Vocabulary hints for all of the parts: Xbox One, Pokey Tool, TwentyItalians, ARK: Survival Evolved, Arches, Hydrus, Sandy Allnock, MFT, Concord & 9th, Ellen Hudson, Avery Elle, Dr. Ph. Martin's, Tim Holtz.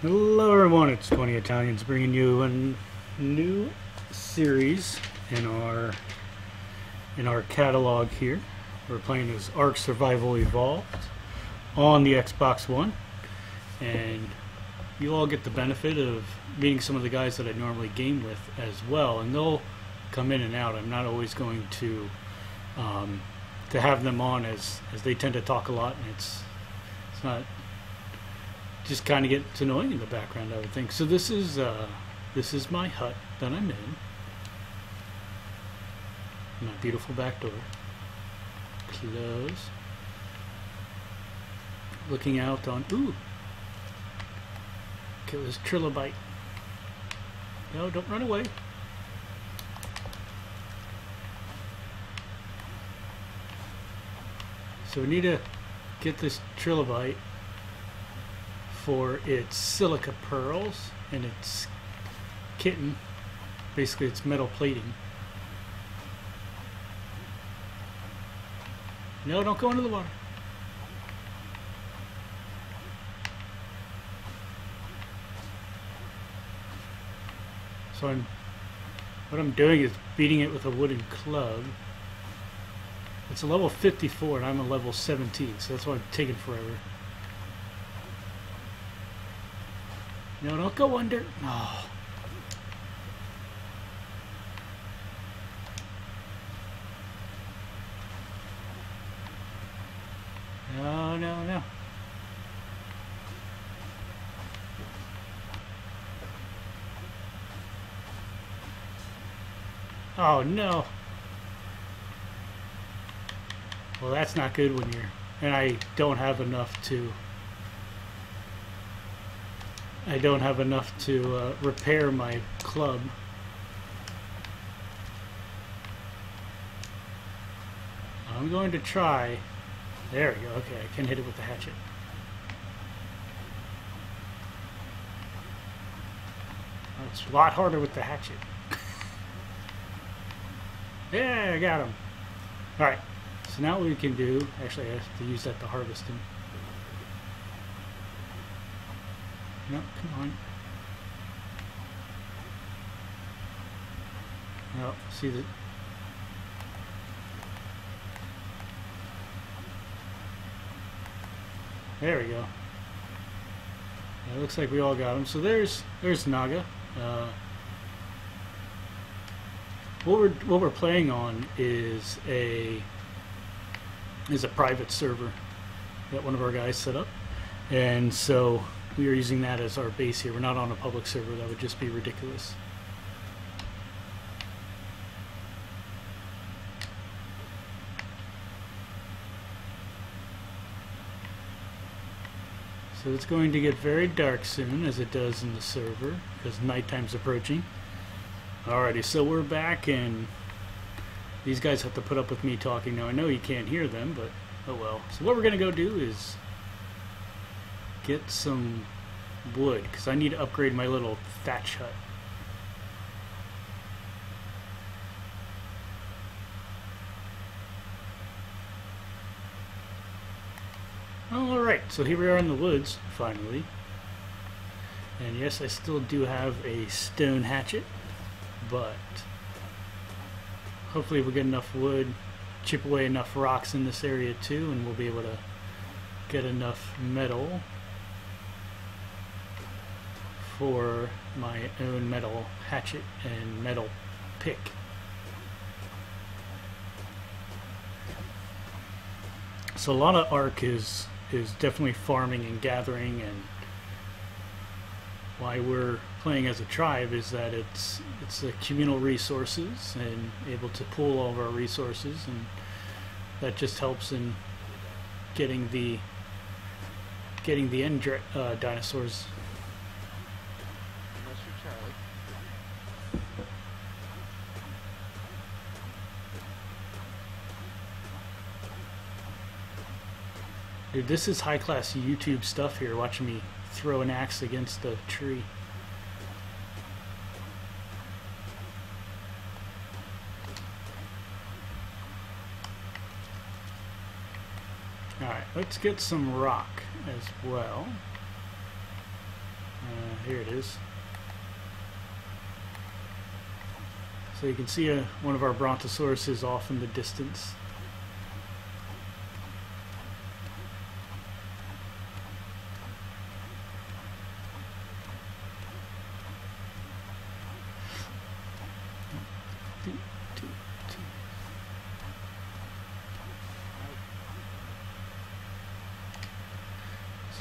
Hello everyone, it's 20 Italians bringing you a new series in our catalog here. We're playing as ARK: Survival Evolved on the Xbox One, and you'll all get the benefit of meeting some of the guys that I normally game with as well, and they'll come in and out. I'm not always going to have them on as they tend to talk a lot, and it's not... just kind of gets annoying in the background, I would think. So this is my hut that I'm in. My beautiful back door. Close. Looking out on... ooh! Kill this trilobite. No, don't run away. So we need to get this trilobite for its silica pearls and its kitten, basically its metal plating. No, don't go into the water. So what I'm doing is beating it with a wooden club. It's a level 54 and I'm a level 17, so that's why I'm taking forever. No, don't go under. No. No, no, no. Oh, no. Well, that's not good when you're... and I don't have enough to repair my club. I'm going to try. There we go. Okay, I can hit it with the hatchet. It's a lot harder with the hatchet. Yeah, I got him. All right. So now what we can do? Actually, I have to use that to harvest him. No, come on. No, see that. There we go. It looks like we all got him. So there's Naga. What we're playing on is a private server that one of our guys set up, and so we are using that as our base here. We're not on a public server. That would just be ridiculous. So it's going to get very dark soon, as it does in the server, because nighttime's approaching. Alrighty, so we're back, and these guys have to put up with me talking. Now, I know you can't hear them, but oh well. So what we're going to go do is get some wood, because I need to upgrade my little thatch hut. Alright, so here we are in the woods, finally. And yes, I still do have a stone hatchet, but hopefully we'll get enough wood, chip away enough rocks in this area too, and we'll be able to get enough metal for my own metal hatchet and metal pick. So a lot of ARK is definitely farming and gathering, and why we're playing as a tribe is that it's the communal resources and able to pool all of our resources, and that just helps in getting the end dinosaurs. Dude, this is high-class YouTube stuff here, watching me throw an axe against the tree. Alright, let's get some rock as well. Here it is. So you can see one of our brontosauruses off in the distance.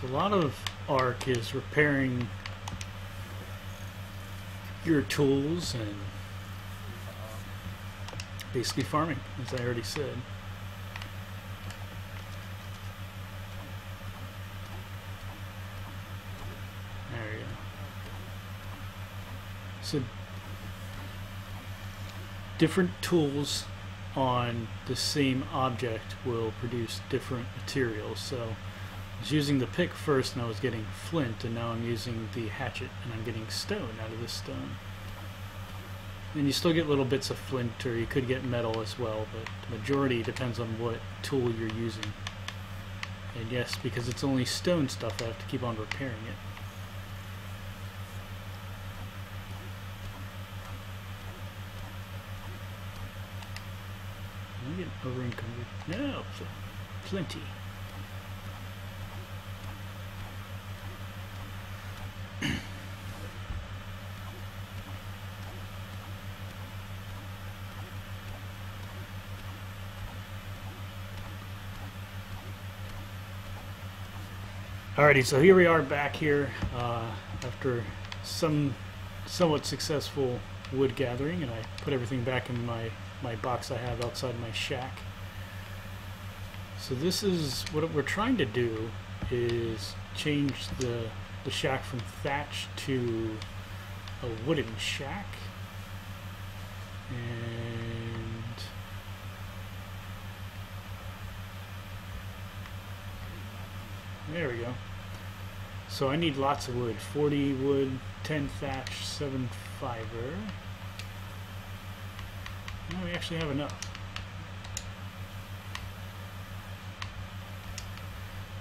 So a lot of ARK is repairing your tools and basically farming, as I already said. There we go. So different tools on the same object will produce different materials. So I was using the pick first and I was getting flint, and now I'm using the hatchet and I'm getting stone out of this stone. And you still get little bits of flint, or you could get metal as well, but the majority depends on what tool you're using. And yes, because it's only stone stuff, I have to keep on repairing it. I'm getting over encumbered. No, plenty. Alrighty, so here we are back here after somewhat successful wood gathering, and I put everything back in my box I have outside my shack. So this is what we're trying to do, is change the shack from thatch to a wooden shack. And there we go. So I need lots of wood. 40 wood, 10 thatch, 7 fiber. No, we actually have enough.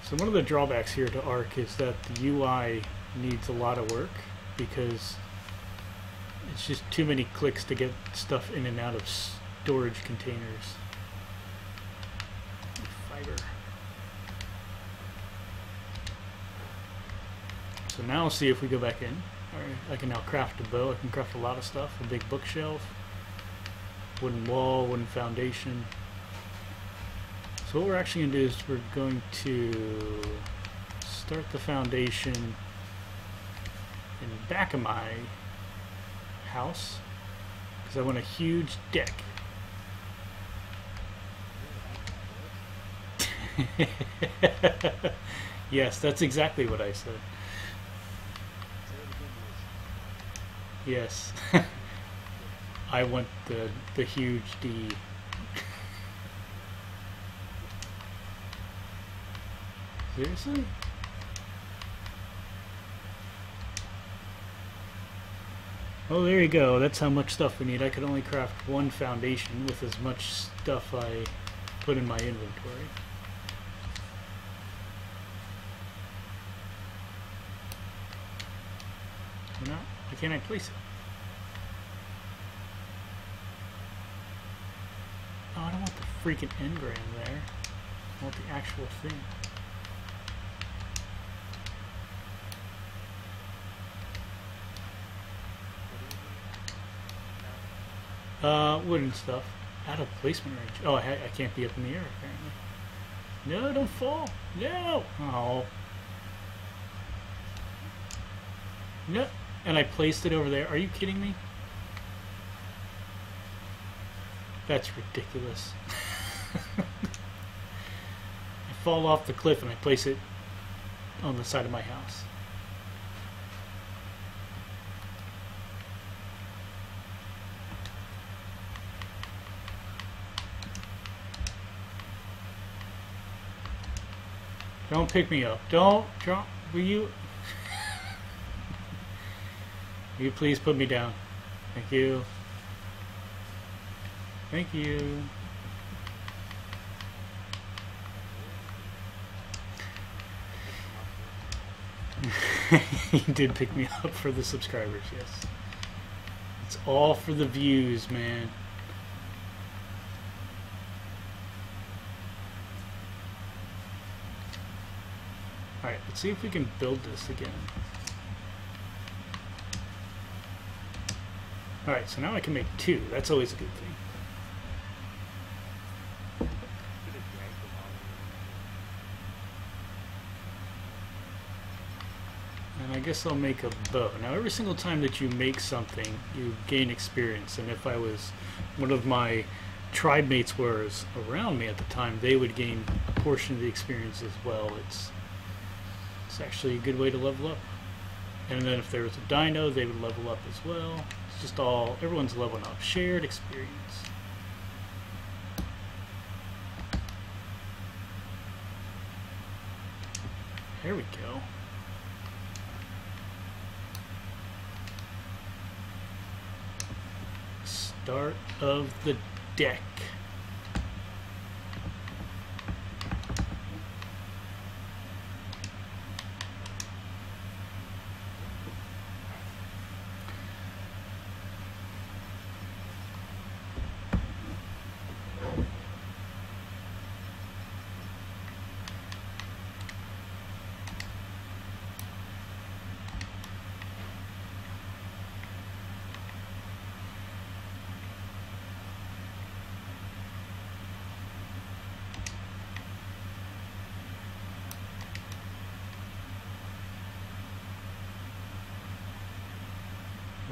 So one of the drawbacks here to ARK is that the UI needs a lot of work, because it's just too many clicks to get stuff in and out of storage containers. Fiber. So now see if we go back in. Alright, I can now craft a bow. I can craft a lot of stuff. A big bookshelf, wooden wall, wooden foundation. So what we're actually going to do is we're going to start the foundation in the back of my house, because I want a huge deck. Yes, that's exactly what I said. Yes. I want the huge D. Seriously? Oh, there you go. That's how much stuff we need. I could only craft one foundation with as much stuff I put in my inventory. Why not? Why can't I place it? Oh, I don't want the freaking engram there. I want the actual thing. Wooden stuff. Out of placement range. Oh, I can't be up in the air, apparently. No, don't fall. No! Oh. No. And I placed it over there. Are you kidding me? That's ridiculous. I fall off the cliff and I place it on the side of my house. Don't pick me up. Don't drop. Will you? Will you please put me down? Thank you. Thank you. He did pick me up for the subscribers, yes. It's all for the views, man. Alright, let's see if we can build this again. Alright, so now I can make two. That's always a good thing. I guess I'll make a bow. Now every single time that you make something, you gain experience, and if I was one of my tribe mates was around me at the time, they would gain a portion of the experience as well. It's actually a good way to level up. And then if there was a dino, they would level up as well. It's just all, everyone's leveling up. Shared experience. There we go. Start of the deck.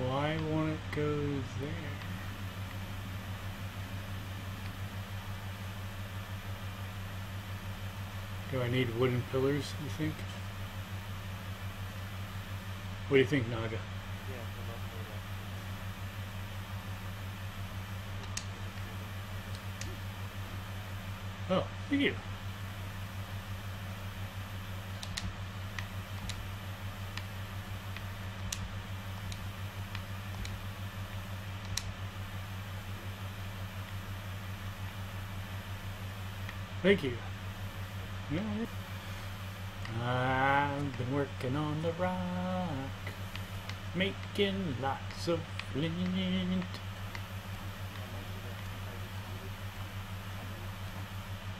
Why won't it go there? Do I need wooden pillars, you think? What do you think, Naga? Oh, thank you. Thank you. I've been working on the rock, making lots of flint.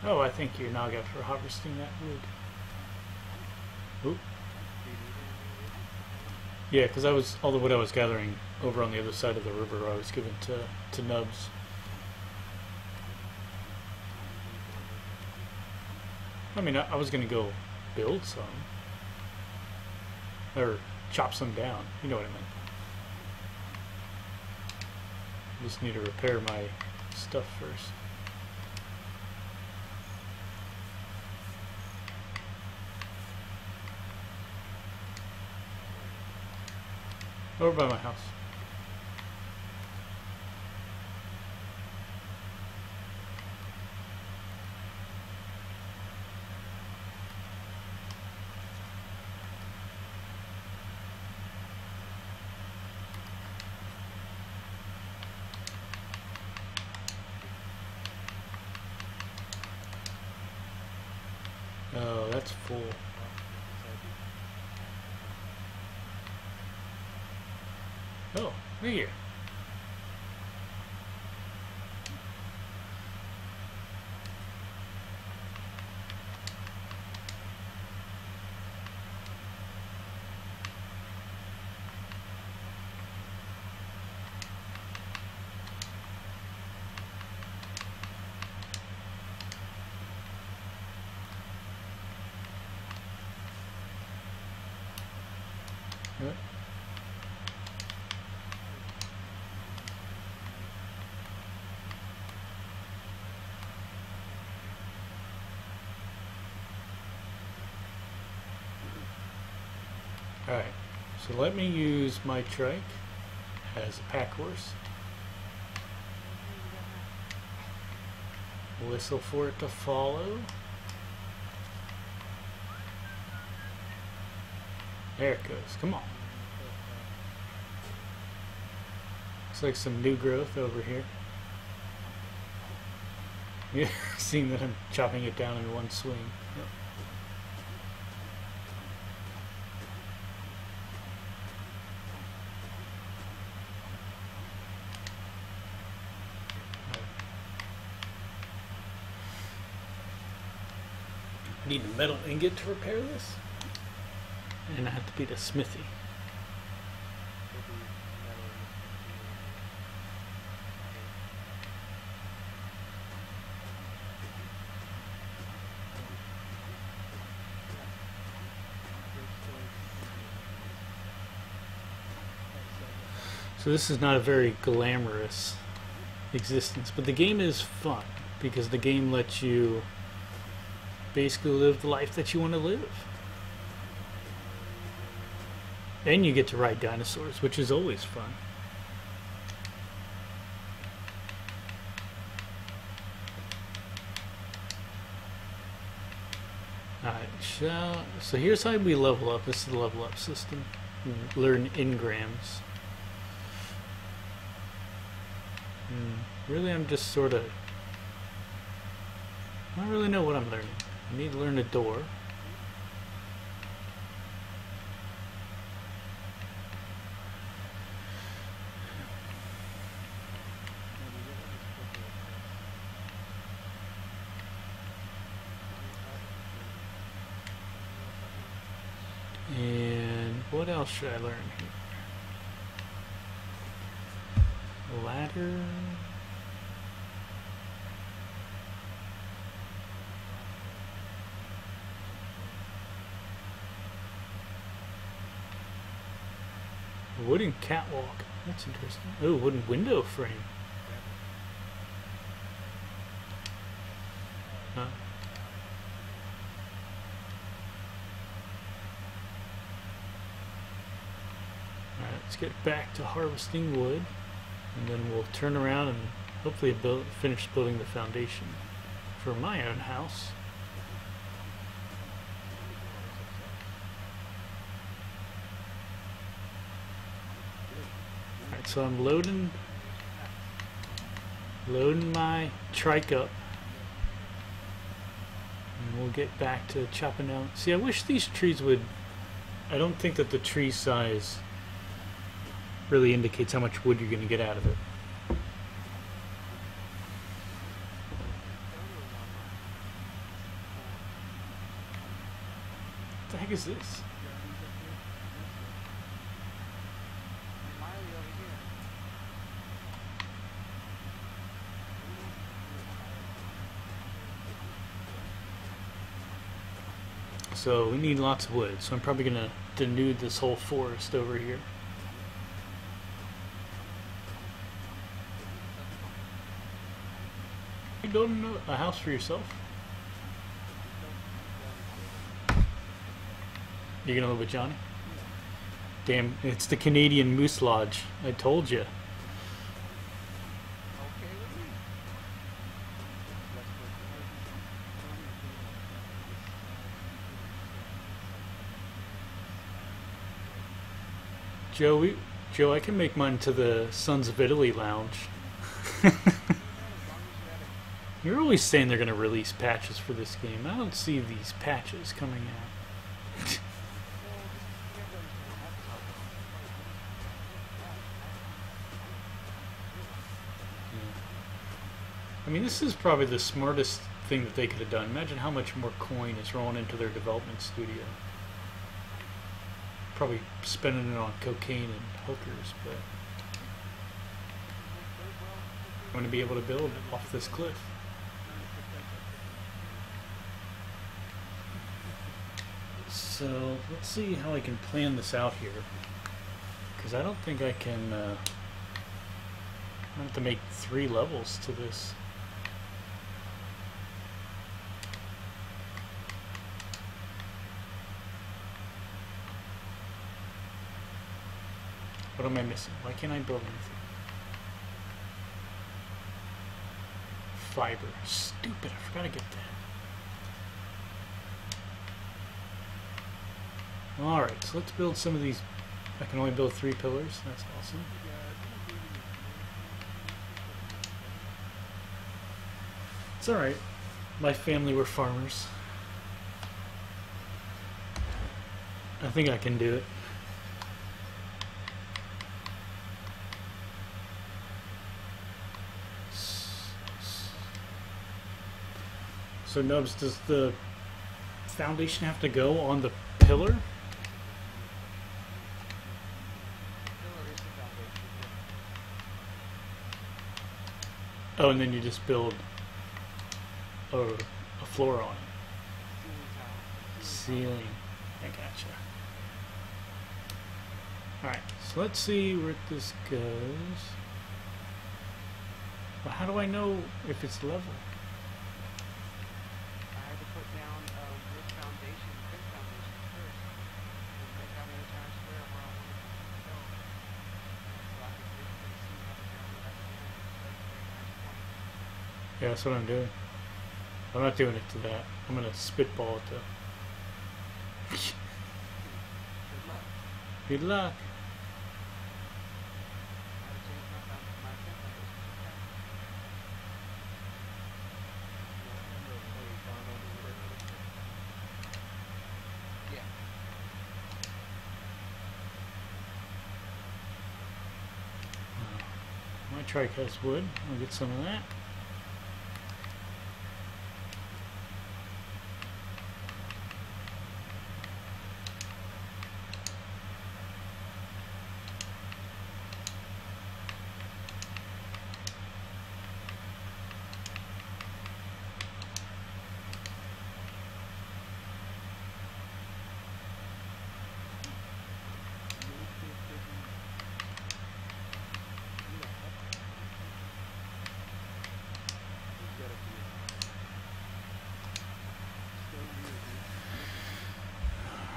Oh, I thank you, Naga, for harvesting that wood. Oop. Yeah, because all the wood I was gathering over on the other side of the river, I was giving to Nubs. I mean, I was going to go build some, or chop some down, you know what I mean. I just need to repair my stuff first. Over by my house. Oh, that's full. Oh, right here. Alright, so let me use my trike as a pack horse. Whistle for it to follow. There it goes, come on. Looks like some new growth over here. Yeah, seeing that I'm chopping it down in one swing. Yep. Need a metal ingot to repair this? And I have to be the smithy. So this is not a very glamorous existence, but the game is fun because the game lets you basically live the life that you want to live. And you get to ride dinosaurs, which is always fun. Alright, so here's how we level up. This is the level up system. You learn engrams. Really, I'm just sort of... I don't really know what I'm learning. I need to learn a door. And what else should I learn here? Ladder. Wooden catwalk. That's interesting. Oh, wooden window frame. Huh. Alright, let's get back to harvesting wood. And then we'll turn around and hopefully finish building the foundation for my own house. Alright, so I'm loading my trike up. And we'll get back to chopping down. See, I wish these trees would... I don't think that the tree size really indicates how much wood you're going to get out of it. What the heck is this? So we need lots of wood, so I'm probably going to denude this whole forest over here. Building a house for yourself? You're gonna live with Johnny? Damn, it's the Canadian Moose Lodge. I told you. Joe, I can make mine to the Sons of Italy Lounge. You're always saying they're going to release patches for this game. I don't see these patches coming out. I mean, this is probably the smartest thing that they could have done. Imagine how much more coin is rolling into their development studio. Probably spending it on cocaine and hookers, but... I'm going to be able to build off this cliff. So let's see how I can plan this out here, because I don't think I can. I have to make 3 levels to this. What am I missing? Why can't I build anything? Fiber. Stupid, I forgot to get that. Alright, so let's build some of these. I can only build 3 pillars, that's awesome. It's alright, my family were farmers. I think I can do it. So Nubs, does the foundation have to go on the pillar? Oh, and then you just build a floor on it. Ceiling. I gotcha. Alright, so let's see where this goes. Well, how do I know if it's level? I had to put down a brick foundation first, and make out an entire square where I wanted to go, so I could basically see how the ground would actually. Yeah, that's what I'm doing. I'm not doing it to that. I'm gonna spitball it though. Good luck. I might try cast wood. I'll get some of that.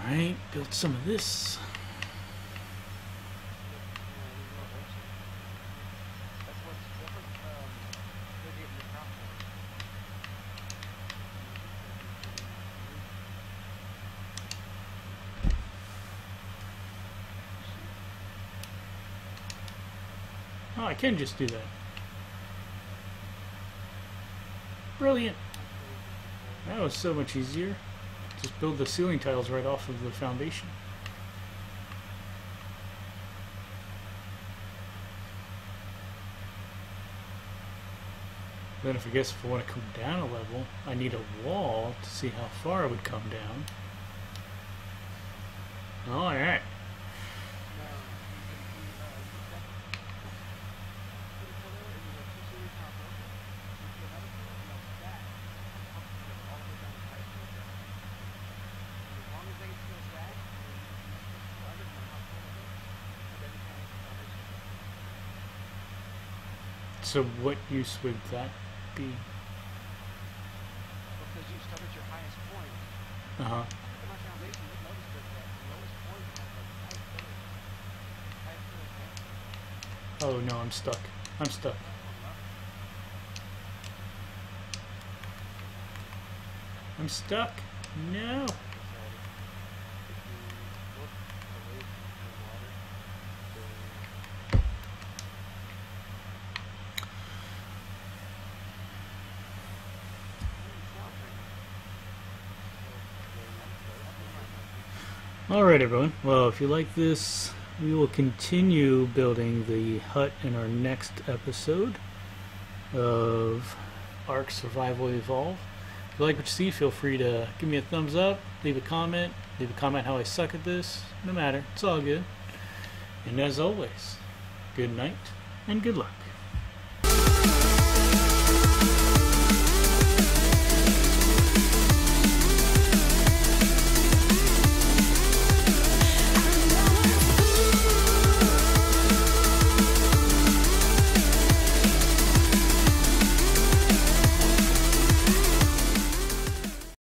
Alright, build some of this. Oh, I can just do that. Brilliant. That was so much easier. Just build the ceiling tiles right off of the foundation. Then if I guess if I want to come down a level, I need a wall to see how far I would come down. Alright. So what use would that be? Because you start at your highest point. Uh-huh. Oh no, I'm stuck. I'm stuck. I'm stuck. No. Alright everyone, well if you like this, we will continue building the hut in our next episode of ARK Survival Evolved. If you like what you see, feel free to give me a thumbs up, leave a comment how I suck at this, no matter, it's all good. And as always, good night and good luck.